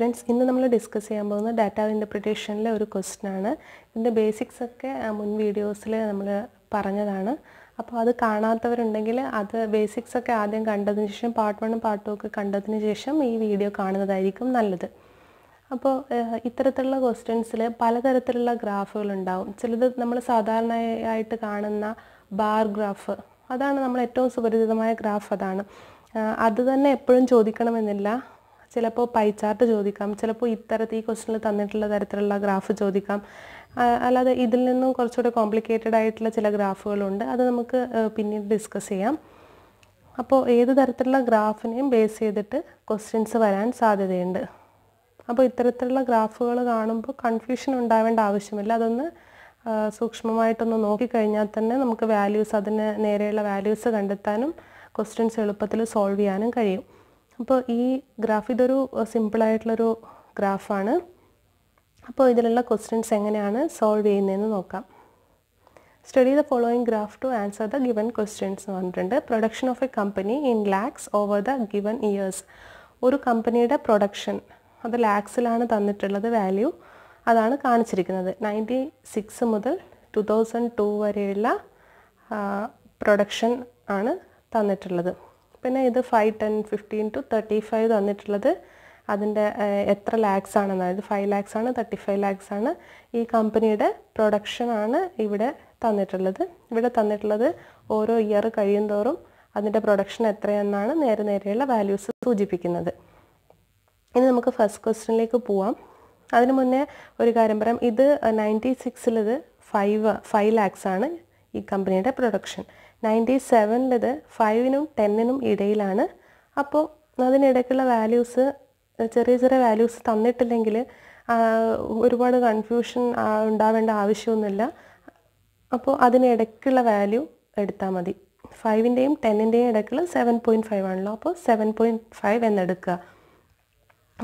friends, we will discuss the data interpretation question. The basics of videos videos. If you want to see the basics of part 1 and part 2, this video will be Now, ഇത്തരത്തിലുള്ള ക്വസ്റ്റ്യൻസിലെ പലതരത്തിലുള്ള ഗ്രാഫുകൾ ഉണ്ടാവും. ചിലത് നമ്മൾ സാധാരണയായിട്ട് കാണുന്ന bar graph അതാണ് നമ്മൾ ഏറ്റവും സുപരിചിതമായ ഗ്രാഫ് അതാണ്. അത് തന്നെ എപ്പോഴും ചോദിക്കണമെന്നില്ല. ചിലപ്പോൾ പൈ ചാർട്ട് ചോദിക്കാം. ചിലപ്പോൾ ഇത്തരത്തിൽ ഈ ക്വസ്റ്റ്യനിൽ തന്നിട്ടുള്ള തരത്തിലുള്ള ഗ്രാഫ് ചോദിക്കാം. അല്ലാതെ ഇതിൽ നിന്നും കുറച്ചുകൂടി കോംപ്ലിക്കേറ്റഡ് ആയിട്ടുള്ള ചില ഗ്രാഫുകൾ ഉണ്ട്. അത് നമുക്ക് പിന്നീട് ഡിസ്കസ് ചെയ്യാം. അപ്പോൾ ഏത് തരത്തിലുള്ള ഗ്രാഫിനെയും ബേസ് ചെയ്തിട്ട് ക്വസ്റ്റ്യൻസ് വരാൻ സാധ്യതയുണ്ട്. അപ്പോൾ ഇത്തരത്തിലുള്ള ഗ്രാഫുകൾ കാണുമ്പോൾ കൺഫ്യൂഷൻ ഉണ്ടാവേണ്ട ആവശ്യമില്ല അതൊന്ന് സൂക്ഷ്മമായിട്ടൊന്ന് നോക്കി കഴിഞ്ഞാൽ തന്നെ നമുക്ക് വാല്യൂസ് അതിനെ നേരെയുള്ള വാല്യൂസ് കണ്ടെത്താനും ക്വസ്റ്റ്യൻസ് എളുപ്പത്തിൽ സോൾവ് ചെയ്യാനും കഴിയും അപ്പോൾ ഈ ഗ്രാഫ് ഇതൊരു സിമ്പിൾ ആയിട്ടുള്ള ഒരു ഗ്രാഫാണ് അപ്പോൾ ഇതിലുള്ള ക്വസ്റ്റ്യൻസ് എങ്ങനെയാണ് സോൾവ് ചെയ്യുന്നതെന്ന് നോക്കാം Study the following graph to answer the given questions Production of a company in lakhs over the given years ഒരു കമ്പനിയുടെ പ്രൊഡക്ഷൻ അത് ലാക്സിലാണ് തന്നിട്ടുള്ളത് വാല്യൂ അതാണ് കാണിച്ചിരിക്കുന്നത് 96 മുതൽ 2002 വരെയുള്ള പ്രൊഡക്ഷൻ ആണ് തന്നിട്ടുള്ളത് പിന്നെ ഇത് 5 10 15 to 35 തന്നിട്ടുള്ളത് അതിന്റെ എത്ര ലാക്സ് ആണ് അതായത് 5 ലാക്സ് ആണ് 35 ലാക്സ് ആണ് ഈ കമ്പനിയുടെ പ്രൊഡക്ഷൻ ആണ് ഇവിടെ തന്നിട്ടുള്ളത് ഓരോ ഇയർ കഴിയുംതോറും അതിന്റെ പ്രൊഡക്ഷൻ എത്രയെന്നാണ് നേരെയുള്ള വാല്യൂസ് സൂചിപ്പിക്കുന്നത് ഇനി നമുക്ക് ഫസ്റ്റ് ക്വസ്റ്റ്യനിലേക്ക് പോവാം അതിനു മുന്നേ ഒരു കാര്യം പറയാം ഇത് 96 ൽ ഇത് 5 lakhs ആണ് ഈ കമ്പനിയുടെ പ്രൊഡക്ഷൻ 97 ൽ ഇത് 5 നും 10 നും ഇടയിലാണ് അപ്പോൾ അതിനിടയ്ക്കുള്ള വാല്യൂസ് ചെറിയ വാല്യൂസ് തന്നിട്ടില്ലെങ്കിൽ ഒരുപാട് കൺഫ്യൂഷൻ ഉണ്ടാവേണ്ട ആവശ്യമൊന്നുമില്ല അപ്പോൾ അതിനിടയ്ക്കുള്ള വാല്യൂ എടുത്താൽ മതി 5 ന്റെയും 10 ന്റെയും ഇടയ്ക്കുള്ള 7.5 ആണല്ലോ അപ്പോൾ 7.5 എന്ന് എടുക്കുക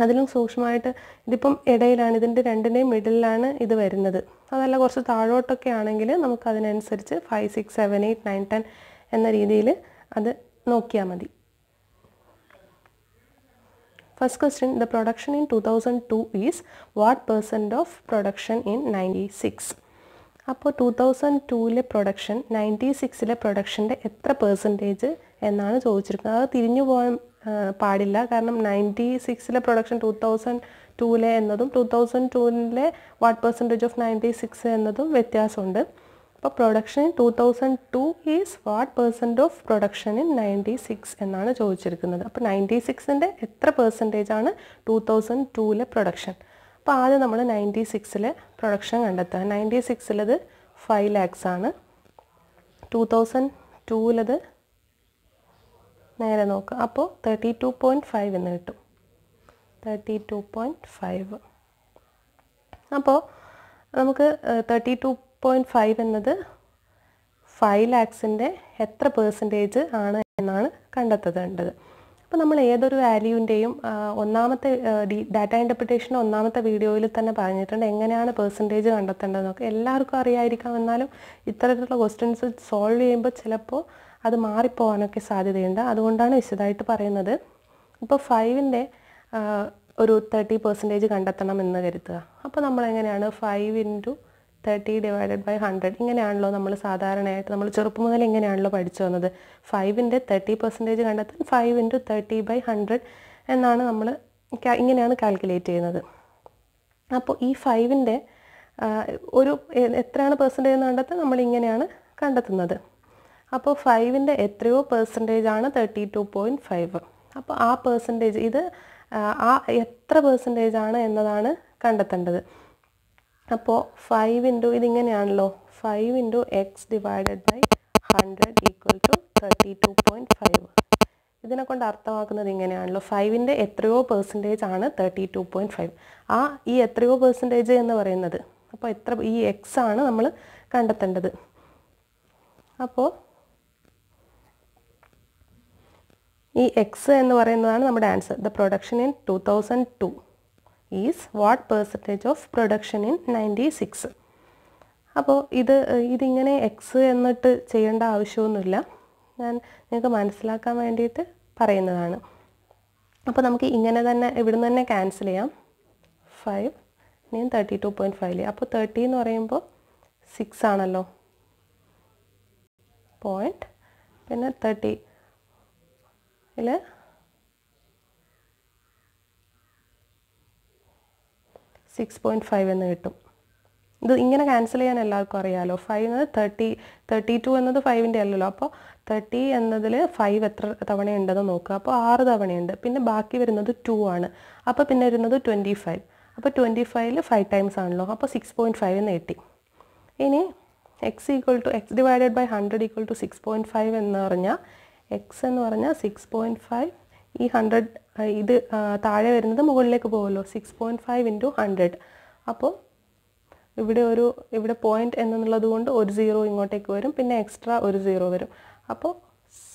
അതിലും സൂക്ഷ്മമായിട്ട് ഇതിപ്പം ഇടയിലാണ് ഇതിന്റെ രണ്ടിന്റെയും മിഡിലാണ് ഇത് വരുന്നത് അതല്ല കുറച്ച് താഴോട്ടൊക്കെ ആണെങ്കിൽ നമുക്ക് അതിനനുസരിച്ച് 5 6 7 8 9 10 എന്ന രീതിയിൽ അത് നോക്കിയാൽ മതി First question the production in 2002 is what percent of production in 96 അപ്പോൾ 2002 ലെ production 96 ലെ productionന്റെ എത്ര percentage എന്നാണ് ചോദിച്ചിരിക്കുന്നത് അത് തിരിഞ്ഞു പോകാൻ പാടില്ല കാരണം 96 ലെ പ്രൊഡക്ഷൻ 2002 ലെ എന്നതും 2002 ലെ വാട്ട് പെർസെന്റേജ് ഓഫ് 96 എന്നതും വ്യത്യാസമുണ്ട് അപ്പോൾ production 2002 is what percent of production in 96 എന്നാണ് ചോദിച്ചിരിക്കുന്നത് അപ്പോൾ 96 ന്റെ എത്ര പെർസെന്റേജ് ആണ് 2002 ലെ പ്രൊഡക്ഷൻ അപ്പോൾ ആദ്യം നമ്മൾ 96 ലെ പ്രൊഡക്ഷൻ കണ്ടെത്തുക 96 ലേത് 5 lakhs ആണ് 2002 ലേത് നേരെ നോക്കുക അപ്പോൾ 32.5 എന്ന് കിട്ടും 32.5 അപ്പോൾ നമുക്ക് 32.5 എന്നത് 5 lakhs ന്റെ എത്ര % ആണ് എന്നാണ് കണ്ടെത്തേണ്ടത് അപ്പോൾ നമ്മൾ ഏതൊരു വാല്യൂന്റെയും ഒന്നാമത്തെ ഡാറ്റാ ഇന്റർപ്രിറ്റേഷൻ ഒന്നാമത്തെ വീഡിയോയിൽ തന്നെ പറഞ്ഞിട്ടുണ്ട് എങ്ങനെയാണ് % കണ്ടെത്തേണ്ടതെന്നൊക്കെ എല്ലാവർക്കും അറിയായിരിക്കാം എന്നാലും ഇത്തരത്തിലുള്ള ക്വസ്റ്റ്യൻസ് സോൾവ് ചെയ്യുമ്പോൾ ചിലപ്പോൾ അത് മാറി പോവാനൊക്കെ സാധ്യതയുണ്ട് അതുകൊണ്ടാണ് വിശദമായിട്ട് പറയുന്നത് അപ്പോൾ 5 ന്റെ ഒരു 30% കണ്ടെത്തണം എന്ന് കരുതുക അപ്പോൾ നമ്മൾ എങ്ങനെയാണ് 5 * 30 / 100 ഇങ്ങനെയാണല്ലോ നമ്മൾ സാധാരണയായിട്ട് നമ്മൾ ചെറുപ്പം മുതൽ ഇങ്ങനെയാണല്ലോ പഠിച്ചു വന്നത് 5 ന്റെ 30% കണ്ടെത്താൻ 5 * 30 / 100 എന്നാണ് നമ്മൾ ഇങ്ങനെയാണ് കാൽക്കുലേറ്റ് ചെയ്യുന്നത് അപ്പോൾ ഈ 5 ന്റെ ഒരു എത്രയാണ് % എന്ന് കണ്ടെത്താൻ നമ്മൾ ഇങ്ങനെയാണ് കണ്ടെത്തുന്നത് അപ്പോൾ 5 ന്റെ എത്രയോ % ആണ് 32.5 അപ്പോൾ ആ % ഇത് ആ എത്ര % ആണ് എന്നതാണ് കണ്ടെത്തേണ്ടത് അപ്പോൾ 5 * ഇത് ഇങ്ങനെയാണല്ലോ 5 * x / 100 = 32.5 ഇതിനെ കൊണ്ട് അർത്ഥമാക്കുന്നത് ഇങ്ങനെയാണല്ലോ 5 ന്റെ എത്രയോ % ആണ് 32.5 ആ ഈ എത്രയോ % എന്ന് പറയുന്നത് അപ്പോൾ എത്ര ഈ x ആണ് നമ്മൾ കണ്ടെത്തേണ്ടത് അപ്പോൾ ഈ x എന്ന് പറയുന്നതാണ് നമ്മുടെ answer the production in 2002 is what percentage of production in 96 അപ്പോൾ ഇതിങ്ങനെ x എന്നിട്ട് ചെയ്യേണ്ട ആവശ്യമൊന്നുമില്ല ഞാൻ നിങ്ങൾക്ക് മനസ്സിലാക്കാൻ വേണ്ടിയിട്ട് പറയുന്നതാണ് അപ്പോൾ നമുക്ക് ഇങ്ങനെ തന്നെ ഇവിടുന്ന് തന്നെ ക്യാൻസൽ ചെയ്യാം 5 name 32.5 le appo 30 nu parayumbo 6 aanallo point പിന്നെ 30 ഇല 6.5 എന്ന് കിട്ടും. ഇത് ഇങ്ങനെ ക്യാൻസൽ ചെയ്യാൻ എല്ലാവർക്കും അറിയാലോ. 5 എന്നത് 30 32 എന്നത് 5 ന്റെ അല്ലല്ലോ. അപ്പോൾ 30 എന്നതിൽ 5 എത്ര തവണയുണ്ടെന്ന് നോക്കുക. അപ്പോൾ 6 തവണയുണ്ട്. പിന്നെ ബാക്കി വരുന്നത് 2 ആണ്. അപ്പോൾ പിന്നെ വരുന്നത് 25. അപ്പോൾ 25 ൽ 5 ടൈംസ് ആണല്ലോ. അപ്പോൾ 6.5 എന്ന് കിട്ടി. ഇനി x equal to x divided by 100 equal to 6.5 എന്ന് പറഞ്ഞാൽ x എന്ന് പറഞ്ഞാൽ 6.5 ഈ 100 ഇത് താഴെ വരുന്നത് മുകളിലേക്ക് പോവല്ലോ 6.5 into 100 അപ്പോൾ ഇവിടെ പോയിന്റ് എന്നുള്ളതുകൊണ്ട് ഒരു 0 ഇങ്ങോട്ടേക്ക് വരും പിന്നെ എക്സ്ട്രാ ഒരു 0 വരും അപ്പോൾ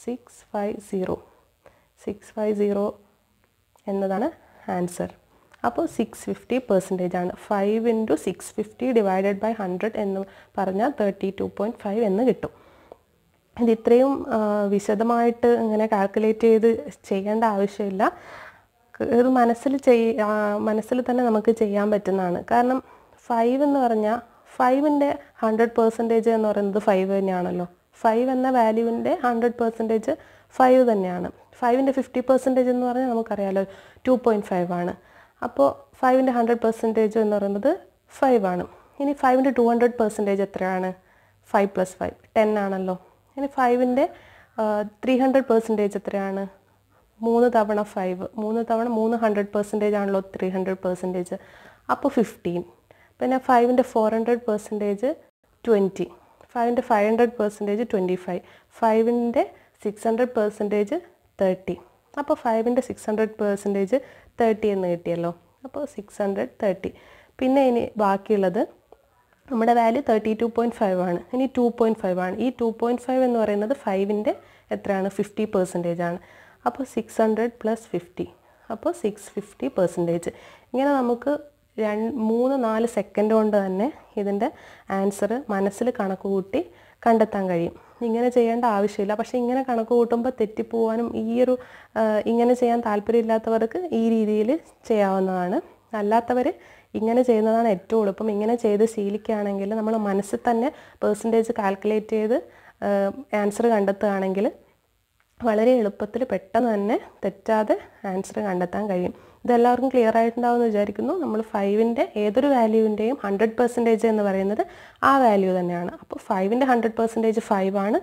650 എന്നതാണ് ആൻസർ അപ്പോൾ 650% ആണ് 5 into 650 divided by 100 എന്ന് പറഞ്ഞാൽ 32.5 എന്ന് കിട്ടും ഇത് ഇത്രയും വിശദമായിട്ട് ഇങ്ങനെ കാൽക്കുലേറ്റ് ചെയ്ത് ചെയ്യേണ്ട ആവശ്യമില്ല ഇത് മനസ്സിൽ തന്നെ നമുക്ക് ചെയ്യാൻ പറ്റുന്നതാണ് കാരണം 5 എന്ന് പറഞ്ഞാൽ 5 ന്റെ 100% എന്ന് പറയുന്നത് 5 തന്നെയാണല്ലോ 5 എന്ന വാല്യൂവിന്റെ 100% 5 തന്നെയാണ് 5 ന്റെ 50% എന്ന് പറഞ്ഞാൽ നമുക്കറിയാലോ 2.5 ആണ് അപ്പോൾ 5 ന്റെ 100% എന്ന് പറയുന്നത് 5 ആണ് ഇനി 5 ന്റെ 200% എത്രയാണ് 5 + 5 10 ആണല്ലോ ഇനി 5 ന്റെ 300% എത്രയാണ് 3 തവണ 5 3 തവണ 300% ആണല്ലോ 300% അപ്പോൾ 15 പിന്നെ 5 ന്റെ 400% 20 5 ന്റെ 500% 25 5 ന്റെ 600% 30 അപ്പോൾ 5 ന്റെ 600% 30 എന്ന് കിട്ടിയല്ലോ അപ്പോൾ 630 പിന്നെ ഇനി ബാക്കിയുള്ളത് നമ്മുടെ വാല്യൂ 32.5 ആണ് ഇനി 2.5 ആണ് ഈ 2.5 എന്ന് പറയുന്നത് 5 ന്റെ എത്രയാണ് 50% ആണ് അപ്പോൾ 600 + 50 അപ്പോൾ 650% ഇങ്ങനെ നമുക്ക് 3-4 സെക്കൻഡ് കൊണ്ട് തന്നെ ഇതിന്റെ ആൻസർ മനസ്സിൽ കണക്കുകൂട്ടി കണ്ടെത്താൻ കഴിയും ഇങ്ങനെ ചെയ്യേണ്ട ആവശ്യമില്ല പക്ഷേ ഇങ്ങനെ കണക്കുകൂട്ടുമ്പോൾ തെറ്റി പോവാനും ഈ ഒരു ഇങ്ങനെ ചെയ്യാൻ താൽപര്യമില്ലാത്തവർക്ക് ഈ രീതിയിൽ ചെയ്യാവുന്നതാണ് അല്ലാത്തവർ ഇങ്ങനെ ചെയ്യുന്നതാണ് ഏറ്റവും എളുപ്പം ഇങ്ങനെ ചെയ്ത് ശീലിക്കുകയാണെങ്കിൽ നമ്മൾ മനസ്സിൽ തന്നെ പെർസെൻറ്റേജ് കാൽക്കുലേറ്റ് ചെയ്ത് ആൻസർ കണ്ടെത്തുകയാണെങ്കിൽ വളരെ എളുപ്പത്തിൽ പെട്ടെന്ന് തന്നെ തെറ്റാതെ ആൻസർ കണ്ടെത്താൻ കഴിയും ഇതെല്ലാവർക്കും ക്ലിയർ ആയിട്ടുണ്ടാവുമെന്ന് വിചാരിക്കുന്നു നമ്മൾ 5 ന്റെ ഏതൊരു വാല്യൂവിൻ്റെയും 100% എന്ന് പറയുന്നത് ആ വാല്യൂ തന്നെയാണ് അപ്പോൾ 5 ന്റെ 100% 5 ആണ്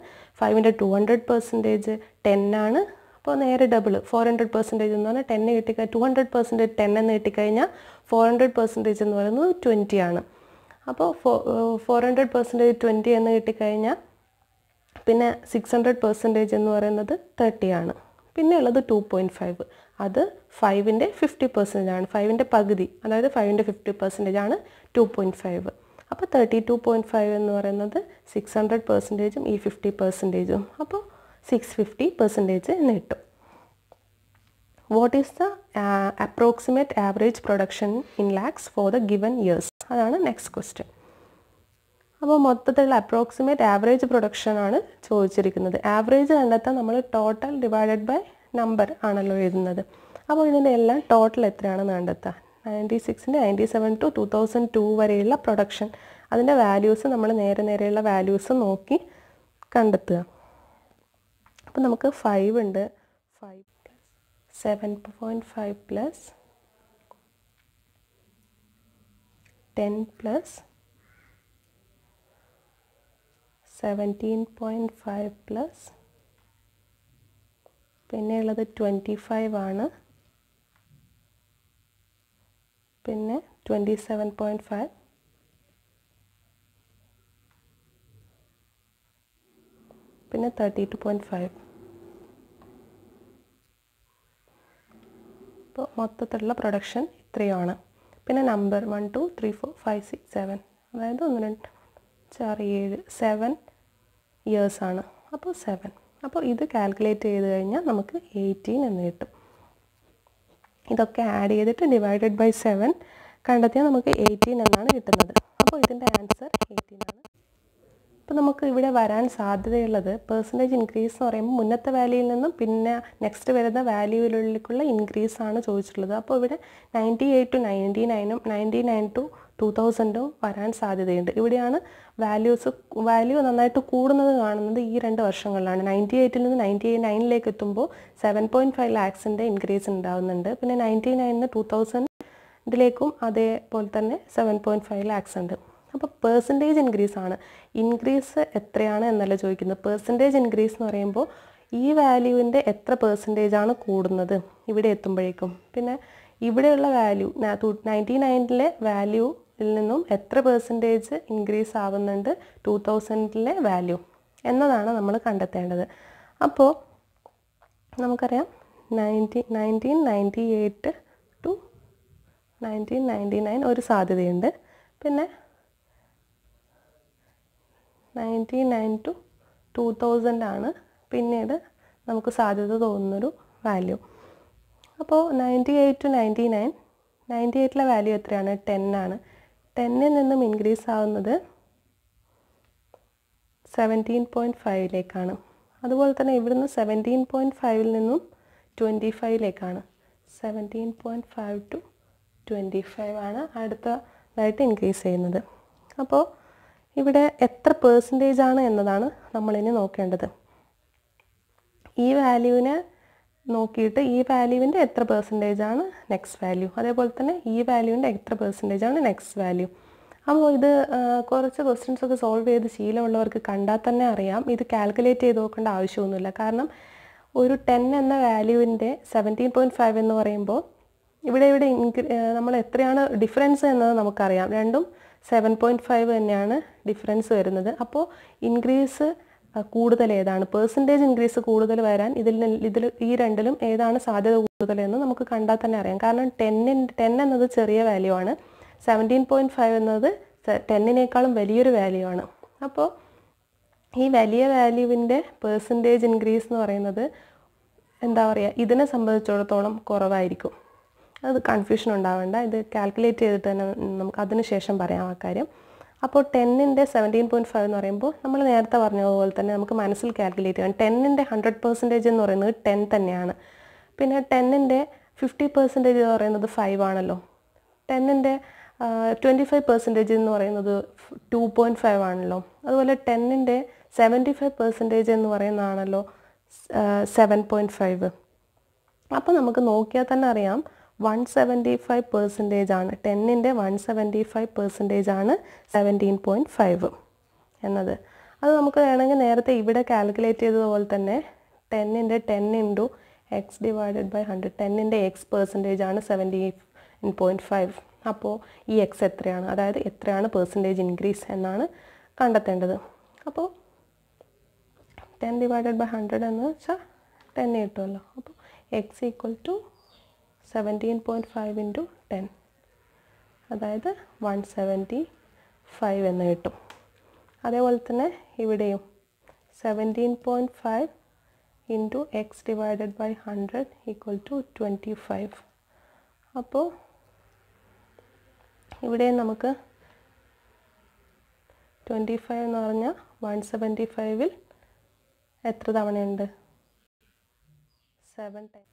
5 ന്റെ 200% 10 ആണ് അപ്പോൾ നേരെ ഡബിൾ 400% എന്ന് പറഞ്ഞാൽ 10 കിട്ടിക്കഴിഞ്ഞാൽ 200% 10 എന്ന് കിട്ടിക്കഴിഞ്ഞാൽ 400% എന്ന് പറയുന്നത് 20 ആണ് അപ്പോൾ 400% 20 എന്ന് കിട്ടിക്കഴിഞ്ഞാൽ പിന്നെ 600% എന്ന് പറയുന്നത് 30 ആണ് പിന്നെ ഉള്ളത് 2.5 അത് 5 ന്റെ 50% ആണ് 5 ന്റെ പകുതി അതായത് 5 ന്റെ 50% ആണ് 2.5 അപ്പോൾ 32.5 എന്ന് പറയുന്നത് 600% ഈ 50% അപ്പോൾ 650% എന്ന് കിട്ടും What is the approximate average production in lakhs for the given years? അതാണ് നെക്സ്റ്റ് ക്വസ്റ്റ്യൻ അപ്പോൾ മൊത്തത്തിലുള്ള അപ്രോക്സിമേറ്റ് ആവറേജ് പ്രൊഡക്ഷൻ ആണ് ചോദിച്ചിരിക്കുന്നത് ആവറേജ് കണ്ടെത്താൻ നമ്മൾ ടോട്ടൽ ഡിവൈഡഡ് ബൈ നമ്പർ ആണല്ലോ എഴുതുന്നത് അപ്പോൾ ഇതിൻ്റെ എല്ലാം ടോട്ടൽ എത്രയാണെന്ന് കണ്ടെത്താം 96 97 to 2002 വരെയുള്ള പ്രൊഡക്ഷൻ അതിൻ്റെ വാല്യൂസ് നമ്മൾ നേരെയുള്ള വാല്യൂസ് നോക്കി കണ്ടെത്തുക അപ്പോൾ നമുക്ക് 5 ഉണ്ട് 5 7.5 പ്ലസ് 10 പ്ലസ് 17.5 പ്ലസ് പിന്നെയുള്ളത് 25 ആണ് പിന്നെ 27.5 പിന്നെ 32.5 അപ്പോൾ മൊത്തത്തിലുള്ള പ്രൊഡക്ഷൻ ഇത്രയാണ് പിന്നെ നമ്പർ 1 2 3 4 5 6 7 അതായത് 1 2 4 7 ഇയേഴ്സ് ആണ് അപ്പോൾ 7 അപ്പോൾ ഇത് കാൽക്കുലേറ്റ് ചെയ്ത് കഴിഞ്ഞാൽ നമുക്ക് 18 എന്ന് കിട്ടും ഇതൊക്കെ ആഡ് ചെയ്തിട്ട് ഡിവൈഡഡ് ബൈ 7 കണ്ടെത്തിയാൽ നമുക്ക് 18 എന്നാണ് കിട്ടുന്നത് അപ്പോൾ ഇതിൻ്റെ ആൻസർ 18 ആണ് Now, we will see the percentage increase in the value the next value. So, 98 to 99, 99 to 2000. This the values value is 98 to 99 7.5 lakhs increase in 99 to 2000 7.5 lakhs. Percentage increase increase percentage increase this value is percentage value 99 value percentage increase 2000 value enna 1998 to 1999 99 to 2000 ആണ് പിന്നീട് നമുക്ക് സാധ്യത തോന്നുന്ന ഒരു value അപ്പോൾ 98 to 99 98 ലെ value എത്രയാണ് 10 ആണ് 10 ൽ നിന്നും ഇൻക്രീസ് ആവുന്നത് 17.5 ലേക്കാണ് അതുപോലെ തന്നെ ഇവിടുന്ന് 17.5 ൽ നിന്നും 25 ലേക്കാണ് 17.5 to 25 ആണ് അടുത്തതായിട്ട് ഇൻക്രീസ് ചെയ്യുന്നത് അപ്പോൾ ഇവിടെ എത്ര percentage ആണ് എന്നതാണ് നമ്മൾ ഇനി നോക്കേണ്ടത് ഈ വാല്യൂനെ നോക്കിയിട്ട് ഈ വാല്യൂവിന്റെ എത്ര percentage ആണ് നെക്സ്റ്റ് വാല്യൂ അതേപോലെ തന്നെ ഈ വാല്യൂവിന്റെ എത്ര percentage ആണ് നെക്സ്റ്റ് വാല്യൂ അപ്പോൾ ഇത് കുറച്ച് questions ഒക്കെ solve ചെയ്തു ശീലമുള്ളവർക്ക് കണ്ടാൽ തന്നെ അറിയാം ഇത് കാൽക്കുലേറ്റ് ചെയ്തു നോക്കേണ്ട ആവശ്യമൊന്നുമില്ല കാരണം ഒരു 10 എന്ന വാല്യൂവിന്റെ 17.5 എന്ന് പറയുമ്പോൾ ഇവിടെ നമ്മൾ എത്രയാണ് ഡിഫറൻസ് എന്ന് നമുക്കറിയാം രണ്ടും 7.5 ennaanu difference varunathu appo increase kooduthal edana percentage increase kooduthal varan idil ee rendilum edana sadhyatha kooduthal ennu namukku kanda thanne ariyam kaaranam 10 ennathu cheriya value aanu 17.5 ennathu 10 nekkalum veliyoru value aanu appo ee veliya value inde percentage increase nu parayunnathu endha paraya idine sambandhichottolam koravayirikkum That's confusion undavanda idu calculate cheyittana namukku adinu shesham parayam aa karyam appo 10 inde 17.5 ennu parayumbo nammal nertha parnja pole thanne namukku manasil calculate cheyan 10 inde 100% ennu parayunnu 10 thanneyana pinne 10 inde 50% ennu parayunnu 5 aanallo 10 inde 25% ennu parayunnu 2.5 aanallo adupole 10 inde 75% ennu parayunnu aanallo 7.5 appo namukku nokkiya thanne ariyam 175% ആണ് 10 ന്റെ 175% ആണ് 17.5 എന്നത് അത് നമുക്ക് വേണമെങ്കിൽ നേരത്തെ ഇവിടെ calculate ചെയ്തതുപോലെ തന്നെ 10 ന്റെ 10 into x divided by 100 10 ന്റെ x percentage ആണ് 17.5 അപ്പോൾ ഈ x എത്രയാണ് അതായത് എത്രയാണ് percentage increase എന്നാണ് കണ്ടെത്തേണ്ടത് അപ്പോൾ 10 divided by 100 എന്ന് വെച്ചാൽ 10 കിട്ടുമല്ലോ അപ്പോൾ x equal to 17.5 into 10 that is 175 and that is 17.5 into x divided by 100 equal to 25 so here 25 and 175 will 7 times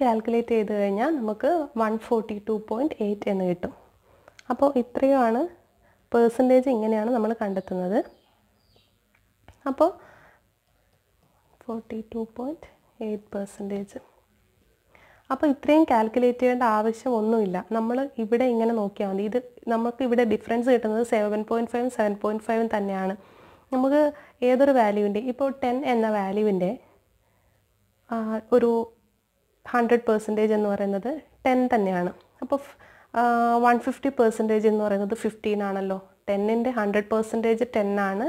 Calculate this calculate 142.8 ennu kittum appo ithrayana percentage inganeyana nammal kandathunnathu appo 42.8% appo ithrayum calculate cheyanda avashyam onnum illa nammal ivide ingane nokkiya mandi idu namakku ivide difference kittunnathu 7.5 and 7.5 thanneyana namukku edoru value inde ipo 10 enna value inde oru 100% ennu parayunnathu 10 thanneyana appo 150% ennu parayunnathu 15 aanallo 10 inde 100% 10 aanu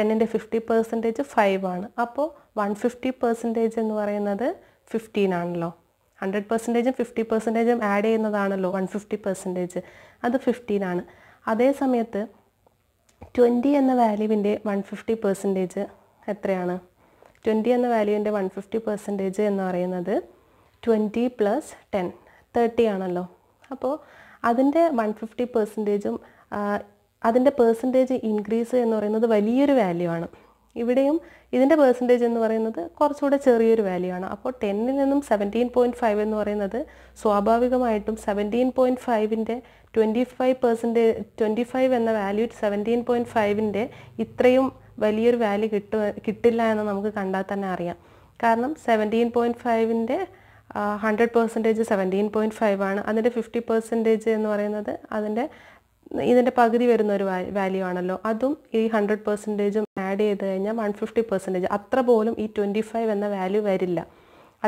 10 inde 50% 5 aanu appo 150% ennu parayunnathu 15 aanallo 100% ഉം 50% ഉം add ചെയ്യുന്നതാണല്ലോ 150% അത് 15 ആണ് അതേ സമയത്ത് 20 എന്ന വാല്യൂവിന്റെ 150% എത്രയാണ് 20 എന്ന വാല്യൂവിന്റെ 150% എന്ന് പറയുന്നത് 20 plus 10 30 ആണല്ലോ അപ്പോൾ അതിന്റെ 150% ഉം അതിന്റെ percentage increase എന്ന് പറയുന്നത് വലിയൊരു value ആണ് ഇവിടെയും ഇതിന്റെ percentage എന്ന് പറയുന്നത് കുറച്ചുകൂടി ചെറിയൊരു value ആണ് അപ്പോൾ 10 ൽ നിന്നും 17.5 എന്ന് പറയുന്നത് സ്വാഭാവികമായിട്ടും 17.5 ന്റെ 25% 25 എന്ന value 17.5 ന്റെ ഇത്രയും വലിയൊരു value കിട്ടില്ല എന്ന് നമുക്ക് കണ്ടാൽ തന്നെ അറിയാം കാരണം 17.5 ന്റെ 100% 17.5 ആണ് അതിന്റെ 50% എന്ന് പറയുന്നത് അതിന്റെ ഇതിന്റെ പകുതി വരുന്ന ഒരു വാല്യൂ ആണല്ലോ അതും ഈ 100% ഉം ആഡ് ചെയ്തു കഴിഞ്ഞാൽ 150% അത്ര പോലും ഈ 25 എന്ന വാല്യൂ വരില്ല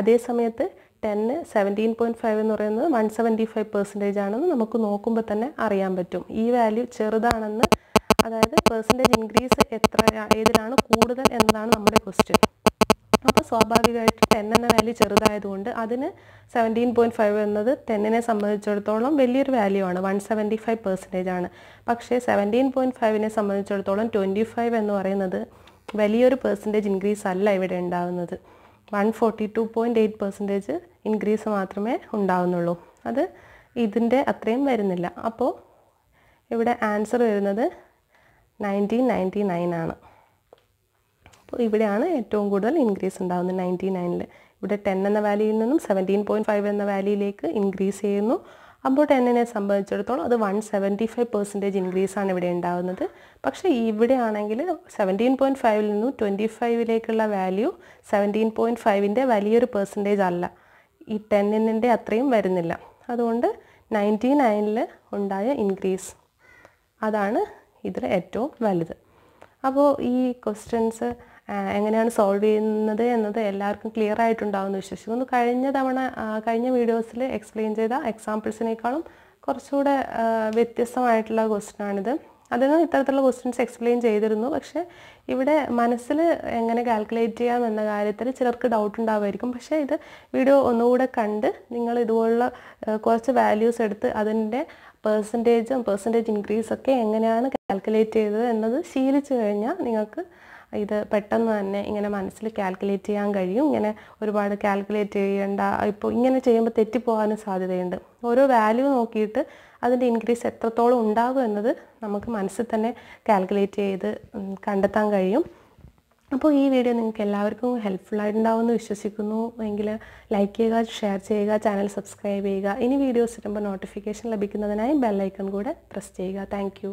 അതേ സമയത്ത് 10 17.5 എന്ന് പറയുന്നത് 175% ആണെന്ന് നമുക്ക് നോക്കുമ്പോൾ തന്നെ അറിയാൻ പറ്റും ഈ വാല്യൂ ചെറുതാണെന്ന് അതായത് percentage increase എത്ര ഏതിലാണ് കൂടുതൽ എന്നാണ് നമ്മുടെ question അപ്പോൾ സ്വാഭാവികമായിട്ട് 10 എന്ന വാല്യൂ ചെറുതായതുകൊണ്ട് അതിന് 17.5 എന്നത് 10 നെ സംബന്ധിച്ചിടത്തോളം വലിയൊരു വാല്യൂ ആണ് 175% ആണ് പക്ഷേ 17.5 നെ സംബന്ധിച്ചിടത്തോളം 25 എന്ന് പറയുന്നത് വലിയൊരു percentage increase അല്ല ഇവിടെ ഉണ്ടാകുന്നത് 142.8% increase മാത്രമേ ഉണ്ടാവുന്നുള്ളൂ അത് ഇതിന്റെ അത്രയും വരുന്നില്ല അപ്പോൾ ഇവിടെ ആൻസർ വരുന്നത് 1999 ആണ് അപ്പോൾ ഇവിടെയാണ് ഏറ്റവും കൂടുതൽ ഇൻക്രീസ് ഉണ്ടാവുന്നത് 99 ൽ ഇവിടെ 10 എന്ന വാല്യൂയിൽ നിന്നും 17.5 എന്ന വാല്യൂയിലേക്ക് ഇൻക്രീസ് ചെയ്യുന്നു അപ്പോൾ 10 നെ സംബന്ധിച്ചിടത്തോളം അത് 175% ഇൻക്രീസ് ആണ് ഇവിടെ ഉണ്ടാവുന്നത് പക്ഷേ ഇവിടെ ആണെങ്കിൽ 17.5 ൽ നിന്നും 25 ലേക്കുള്ള വാല്യൂ 17.5 ന്റെ വലിയൊരു percentage അല്ല ഈ 10 ന്റെ അത്രയും വരുന്നില്ല അതുകൊണ്ട് 99 ൽ ഉണ്ടായ ഇൻക്രീസ് അതാണ് ഇതിലെ ഏറ്റവും വലുത് അപ്പോൾ ഈ ക്വസ്റ്റൻസ് എങ്ങനെയാണ് സോൾവ് ചെയ്യുന്നത് എന്നത് എല്ലാവർക്കും ക്ലിയർ ആയിട്ടുണ്ടാവുമെന്ന് വിശ്വസിക്കുന്നു കഴിഞ്ഞ വീഡിയോസിൽ എക്സ്പ്ലെയിൻ ചെയ്ത എക്സാമ്പിൾസിനേക്കാളും കുറച്ചുകൂടെ വ്യത്യസ്തമായിട്ടുള്ള ക്വസ്റ്റൻ ആണിത് അതിന് ഇത്തരത്തിലുള്ള ക്വസ്റ്റൻസ് എക്സ്പ്ലെയിൻ ചെയ്തിരുന്നു പക്ഷേ ഇവിടെ മനസ്സിൽ എങ്ങനെ കാൽക്കുലേറ്റ് ചെയ്യാം എന്ന കാര്യത്തിൽ ചിലർക്ക് ഡൗട്ട് ഉണ്ടാവുമായിരിക്കും പക്ഷേ ഇത് വീഡിയോ ഒന്നുകൂടെ കണ്ട് നിങ്ങൾ ഇതുപോലുള്ള കുറച്ച് വാല്യൂസ് എടുത്ത് അതിന്റെ percentage percentage increase ഒക്കെ എങ്ങനെയാണ് കാൽക്കുലേറ്റ് ചെയ്തത് എന്നത് ശീലിച്ചു കഴിഞ്ഞാൽ നിങ്ങൾക്ക് ഇത് പെട്ടെന്ന് തന്നെ ഇങ്ങനെ മനസ്സിൽ കാൽക്കുലേറ്റ് ചെയ്യാൻ കഴിയും ഇങ്ങനെ ഒരുപാട് കാൽക്കുലേറ്റ് ചെയ്യേണ്ട ഇപ്പോൾ ഇങ്ങനെ ചെയ്യുമ്പോൾ തെറ്റി പോകാനും സാധ്യതയുണ്ട് ഓരോ വാല്യൂ നോക്കിയിട്ട് അതിന്റെ ഇൻക്രീസ് എത്രത്തോളം ഉണ്ടാകും എന്നത് നമുക്ക് മനസ്സിൽ തന്നെ കാൽക്കുലേറ്റ് ചെയ്ത് കണ്ടെത്താൻ കഴിയും അപ്പോൾ ഈ വീഡിയോ നിങ്ങൾക്ക് എല്ലാവർക്കും ഹെൽപ്ഫുൾ ആയിട്ടുണ്ടാവുമെന്ന് വിശ്വസിക്കുന്നു എങ്കിൽ ലൈക്ക് ചെയ്യുക ഷെയർ ചെയ്യുക ചാനൽ സബ്സ്ക്രൈബ് ചെയ്യുക ഇനി വീഡിയോസ് ഇടുമ്പോൾ നോട്ടിഫിക്കേഷൻ ലഭിക്കുന്നതിനായി ബെൽ ഐക്കൺ കൂടെ പ്രസ് ചെയ്യുക താങ്ക്യൂ